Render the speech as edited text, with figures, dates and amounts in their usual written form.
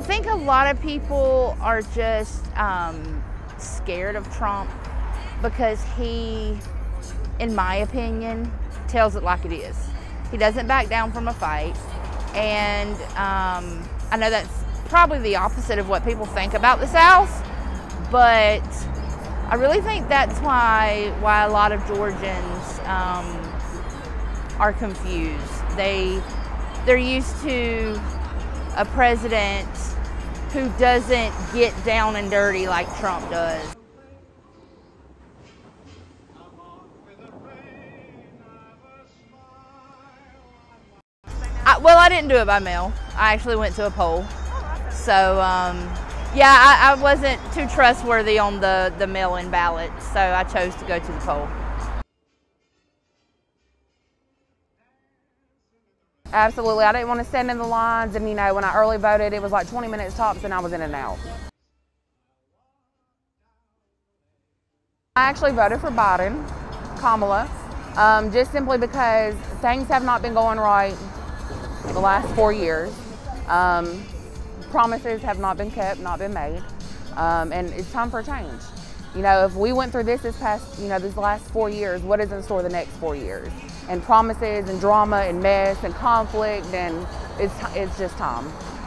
I think a lot of people are just scared of Trump because he, in my opinion, tells it like it is. He doesn't back down from a fight. And I know that's probably the opposite of what people think about the South, but I really think that's why a lot of Georgians are confused. They're used to a president who doesn't get down and dirty like Trump does. Well, I didn't do it by mail. I actually went to a poll. So, yeah, I wasn't too trustworthy on the mail-in ballot, so I chose to go to the poll. Absolutely. I didn't want to stand in the lines, and, you know, when I early voted, it was like 20 minutes tops, and I was in and out. I actually voted for Biden, Kamala, just simply because things have not been going right the last 4 years. Promises have not been kept, not been made, and it's time for a change. You know, if we went through these last 4 years, what is in store the next 4 years? And promises and drama and mess and conflict, and it's just time.